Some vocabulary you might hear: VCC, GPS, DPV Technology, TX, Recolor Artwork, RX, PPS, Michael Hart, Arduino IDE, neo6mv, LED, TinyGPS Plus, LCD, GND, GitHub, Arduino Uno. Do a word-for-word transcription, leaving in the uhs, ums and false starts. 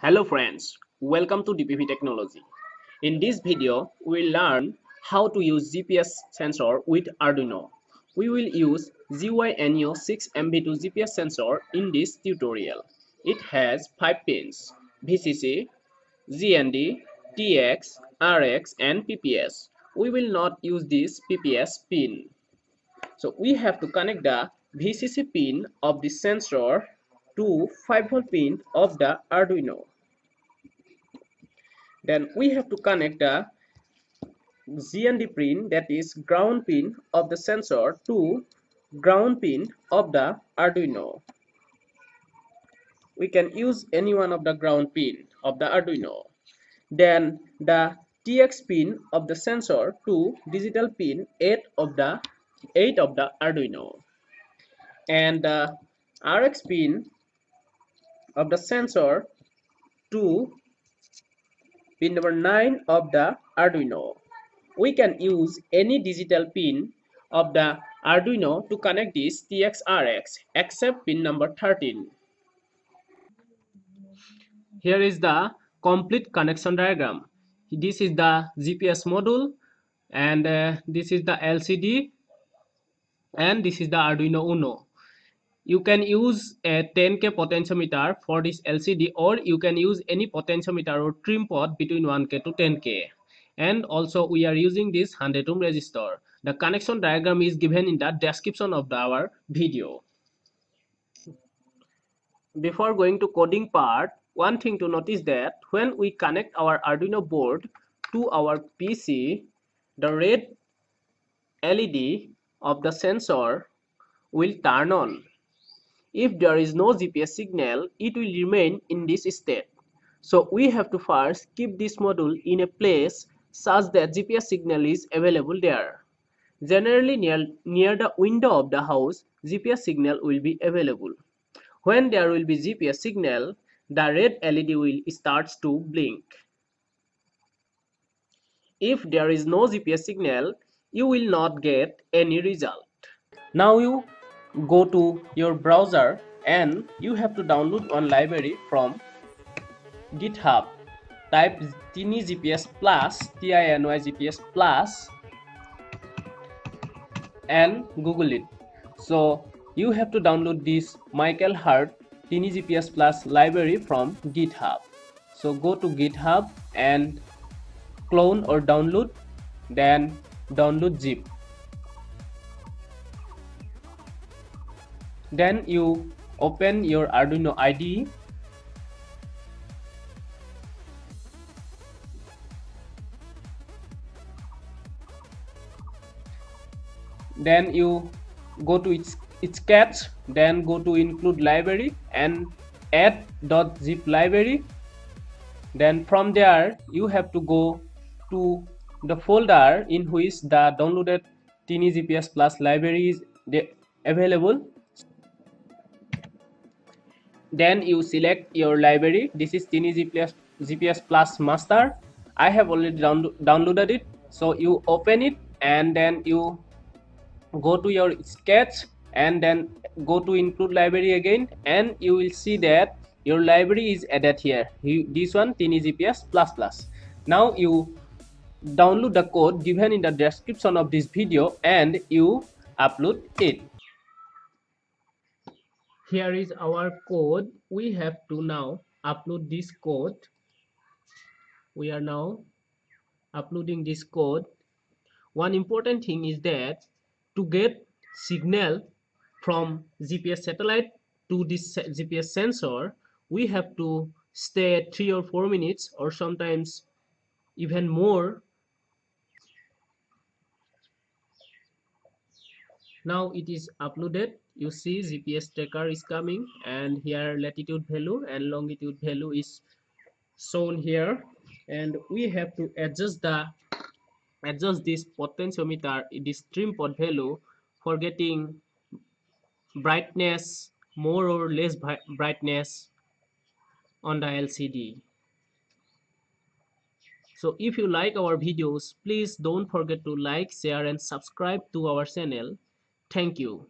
Hello friends, welcome to D P V Technology. In this video, we will learn how to use G P S sensor with Arduino. We will use GYNEO six M V two G P S sensor in this tutorial. It has five pins: V C C, G N D, T X, R X and P P S. We will not use this P P S pin. So we have to connect the V C C pin of the sensor to five volt pin of the Arduino. Then we have to connect the G N D pin, that is ground pin of the sensor, to ground pin of the Arduino. We can use any one of the ground pin of the Arduino. Then the T X pin of the sensor to digital pin eight of the eight of the Arduino, and the R X pin of the sensor to pin number nine of the Arduino. We can use any digital pin of the Arduino to connect this T X R X except pin number thirteen. Here is the complete connection diagram. This is the G P S module, and uh, this is the L C D, and this is the Arduino Uno. You can use a ten K potentiometer for this L C D, or you can use any potentiometer or trim pot between one K to ten K. And also we are using this one hundred ohm resistor. The connection diagram is given in the description of our video. Before going to coding part, one thing to notice that when we connect our Arduino board to our P C, the red L E D of the sensor will turn on. If there is no G P S signal, it will remain in this state. So we have to first keep this module in a place such that G P S signal is available there. Generally near, near the window of the house, G P S signal will be available. When there will be G P S signal, the red L E D will start to blink. If there is no G P S signal, you will not get any result. Now you go to your browser and you have to download one library from GitHub. Type TinyGPS Plus, T I N Y G P S Plus, and Google it. So you have to download this Michael Hart TinyGPS Plus library from GitHub. So go to GitHub and clone or download, then download zip. Then you open your Arduino I D E. Then you go to its, its sketch, then go to include library and add .zip library. Then from there you have to go to the folder in which the downloaded TinyGPS Plus library is available. Then you select your library. This is TinyGPS Plus master. I have already down downloaded it. So you open it and then you go to your sketch and then go to include library again, and you will see that your library is added here. You, this one TinyGPS Plus Plus. Now you download the code given in the description of this video and you upload it. Here is our code. We have to now upload this code. We are now uploading this code. One important thing is that to get signal from G P S satellite to this G P S sensor, we have to stay three or four minutes, or sometimes even more. Now it is uploaded. You see G P S tracker is coming, and here latitude value and longitude value is shown here, and we have to adjust the adjust this potentiometer, this trim pot value, for getting brightness, more or less brightness on the L C D. So if you like our videos, please don't forget to like, share and subscribe to our channel. Thank you.